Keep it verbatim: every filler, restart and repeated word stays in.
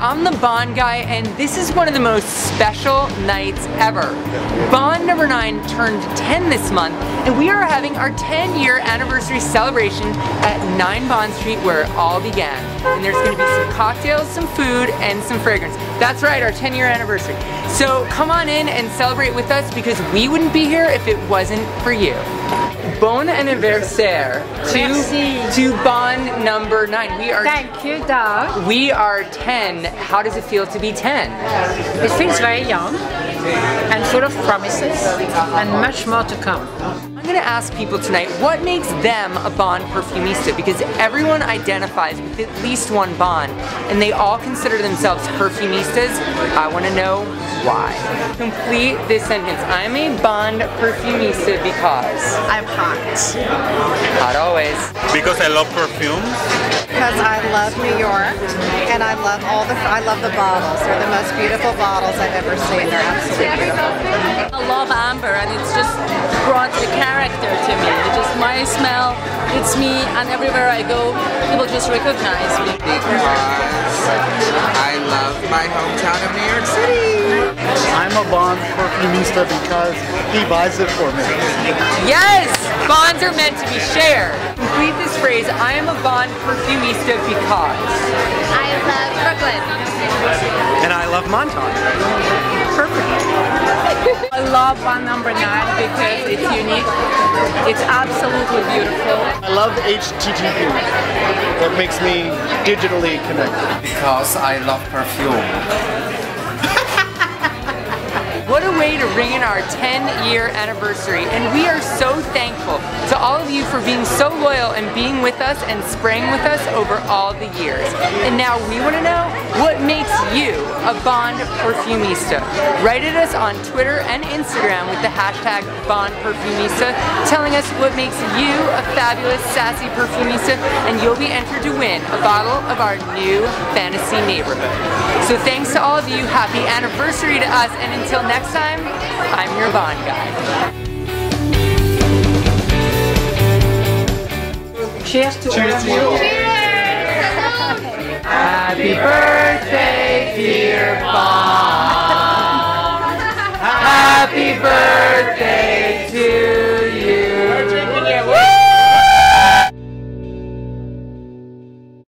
I'm the Bond guy, and this is one of the most special nights ever. Bond number nine turned ten this month, and we are having our ten year anniversary celebration at nine Bond Street, where it all began. And there's going to be some cocktails, some food, and some fragrance. That's right, our ten year anniversary. So come on in and celebrate with us, because we wouldn't be here if it wasn't for you. Bon anniversaire to, to Bond number nine. We are, Thank you, Doug. We are ten. How does it feel to be ten? It feels very young and full of promises and much more to come. I'm going to ask people tonight what makes them a Bond perfumista, because everyone identifies with at least one Bond and they all consider themselves perfumistas. I want to know why. Complete this sentence. I'm a Bond perfumista because I'm hot. Hot always. Because I love perfume. Because I love New York, and I love all the I love the bottles. They're the most beautiful bottles I've ever seen. They're absolutely beautiful. I love amber, and it's just brought the character to me. It's just my smell. It's me, and everywhere I go, people just recognize me. Because I love my hometown of New York City. I'm a Bond perfumista because he buys it for me. Yes! Bonds are meant to be shared. Complete this phrase, I am a Bond perfumista because... I love Brooklyn. And I love Montauk. Perfect. I love Bond number nine because it's unique. It's absolutely beautiful. I love H T G P. That makes me digitally connected. Because I love perfume. What a way to ring in our ten year anniversary, and we are so thankful to all of you for being so loyal and being with us and spraying with us over all the years. And now we want to know what makes you a Bond perfumista. Write at us on Twitter and Instagram with the hashtag Bond perfumista, telling us what makes you a fabulous, sassy perfumista, and you'll be entered to win a bottle of our new fantasy neighborhood. So thanks to all of you, happy anniversary to us, and until next time. Next time, I'm your Bond guy. Cheers to Cheers you. Cheers. Happy birthday, dear Bond. Happy birthday.